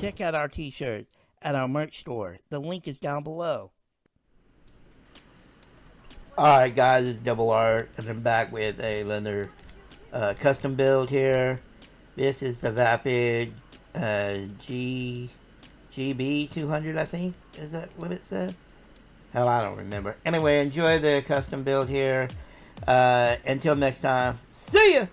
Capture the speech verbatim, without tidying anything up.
Check out our t-shirts at our merch store. The link is down below. Alright guys, it's Double R, and I'm back with a leather uh, custom build here. This is the Vapid uh, G B two hundred, I think. Is that what it said? Hell, I don't remember. Anyway, enjoy the custom build here. Uh, until next time, see ya!